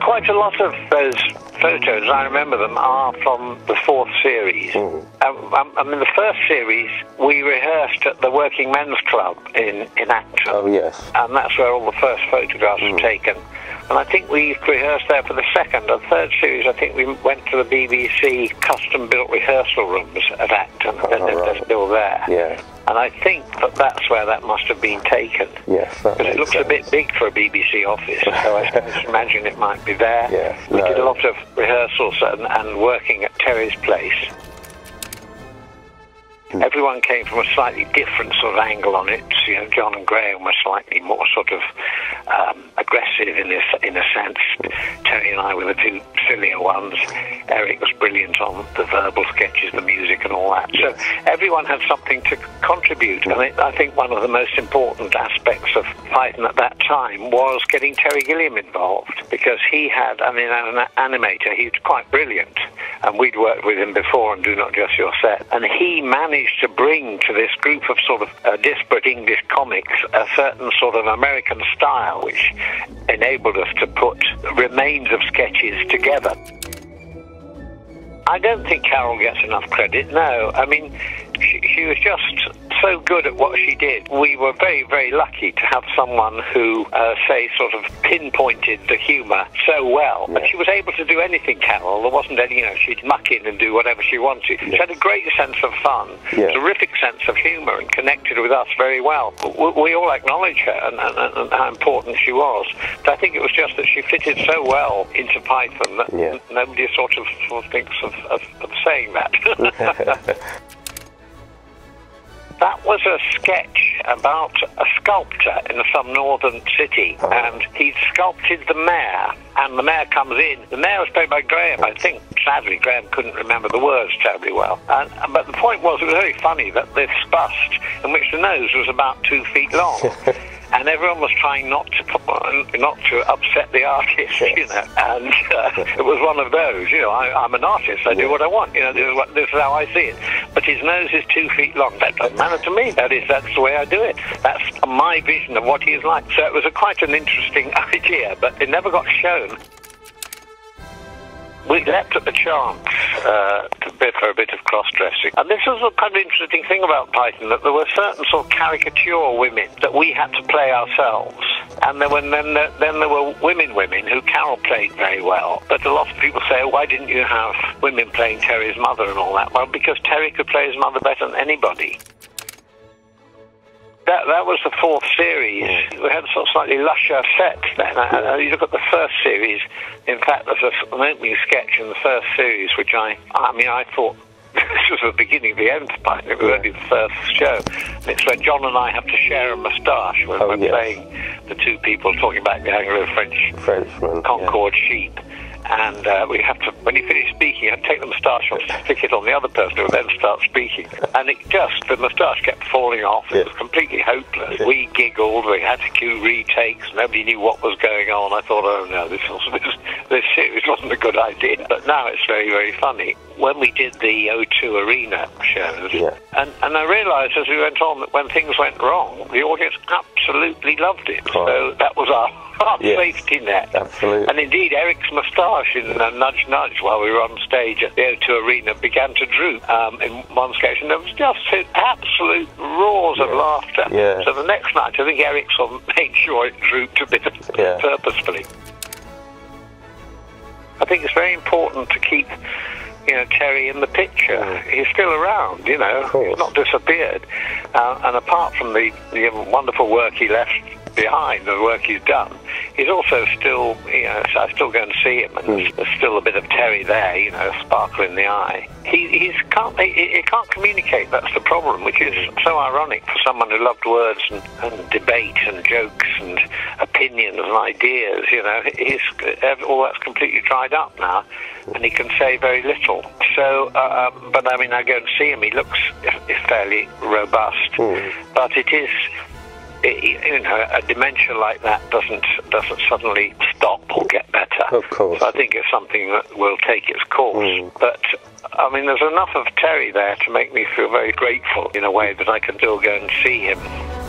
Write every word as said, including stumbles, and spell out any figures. quite a lot of those photos, I remember them, are from the fourth series. Mm. Um, um, I mean, the first series, we rehearsed at the Working Men's Club in, in Acton. Oh, yes. And that's where all the first photographs mm. were taken. And I think we rehearsed there for the second and third series. I think we went to the B B C custom-built rehearsal rooms at Acton. Oh, they're, right. they're still there. Yeah. And I think that that's where that must have been taken. Yes, that Because it looks sense. a bit big for a B B C office, so I suppose imagine it might be there. Yes, we no. did a lot of rehearsals and, and working at Terry's place. Mm. Everyone came from a slightly different sort of angle on it. You know, John and Graham were slightly more sort of um, aggressive in a, in a sense. Mm. Terry and I were the two sillier ones. Eric was brilliant on the verbal sketches, the music and all that. Yes. So everyone had something to contribute. Mm. And it, I think one of the most important aspects of Python at that time was getting Terry Gilliam involved, because he had, I mean, as an animator, he was quite brilliant. And we'd worked with him before on Do Not Just Your Set. And he managed to bring to this group of sort of uh, disparate English comics a certain sort of American style which enabled us to put remains of sketches together. I don't think Carol gets enough credit, no. I mean, she, she was just so good at what she did. We were very, very lucky to have someone who, uh, say, sort of pinpointed the humour so well. Yeah. And she was able to do anything, Carol. There wasn't any, you know, she'd muck in and do whatever she wanted. Yes. She had a great sense of fun, yeah. terrific sense of humour, and connected with us very well. We, we all acknowledge her and, and, and how important she was. But I think it was just that she fitted so well into Python that yeah. nobody sort of, sort of thinks of, of, of saying that. That was a sketch about a sculptor in some northern city, oh. and he sculpted the mayor, and the mayor comes in. The mayor was played by Graham, I think. Sadly, Graham couldn't remember the words terribly well. And, but the point was, it was very funny that this bust, in which the nose was about two feet long, and everyone was trying not to not to upset the artist, yes. you know, and uh, it was one of those, you know, I, I'm an artist, I yeah. do what I want, you know, this is, what, this is how I see it. But his nose is two feet long, that doesn't matter to me, that is, that's the way I do it. That's my vision of what he is like. So it was a, quite an interesting idea, but it never got shown. We leapt at the chance uh, to bid for a bit of cross-dressing. And this was a kind of interesting thing about Python, that there were certain sort of caricature women that we had to play ourselves. And there were, then, there, then there were women women who Carol played very well. But a lot of people say, oh, why didn't you have women playing Terry's mother and all that? Well, because Terry could play his mother better than anybody. That, that was the fourth series. We had sort of slightly lusher sets then. Yeah. You look at the first series, in fact, there's a, an opening sketch in the first series, which I, I mean, I thought this was the beginning of the end of Python. It was yeah. only the first show. And it's where John and I have to share a moustache when oh, we're yes. playing the two people talking about the Anglo-French Frenchman, Concord yeah. sheep. And uh, we have to, when he finished speaking, I'd take the moustache off, stick it on the other person, who would then start speaking. And it just, the moustache kept falling off. It yeah. was completely hopeless. Yeah. We giggled, we had to do retakes, nobody knew what was going on. I thought, oh no, this, was, this, this series wasn't a good idea. But now it's very, very funny. When we did the O two Arena shows, yeah. and, and I realised as we went on that when things went wrong, the audience absolutely loved it. Oh. So that was our... Yes. safety net. Absolutely. And indeed, Eric's moustache in a nudge nudge while we were on stage at the O two Arena began to droop um, in one sketch, and there was just absolute roars yeah. of laughter. Yeah. So the next night, I think Eric sort of made sure it drooped a bit yeah. purposefully. I think it's very important to keep, you know, Terry in the picture. Mm. He's still around, you know, he's not disappeared. Uh, and apart from the, the wonderful work he left behind, the work he's done, he's also still, you know, so I still go and see him, and mm. there's still a bit of Terry there, you know, a sparkle in the eye. He he's can't, he, he can't communicate, that's the problem, which is so ironic for someone who loved words and, and debate and jokes and opinions and ideas, you know. He's, all that's completely dried up now, and he can say very little. So, uh, um, but I mean, I go and see him, he looks fairly robust, mm. but it is... It, you know, a dementia like that doesn't doesn't suddenly stop or get better. Of course. So I think it's something that will take its course. Mm. But, I mean, there's enough of Terry there to make me feel very grateful in a way that I can still go and see him.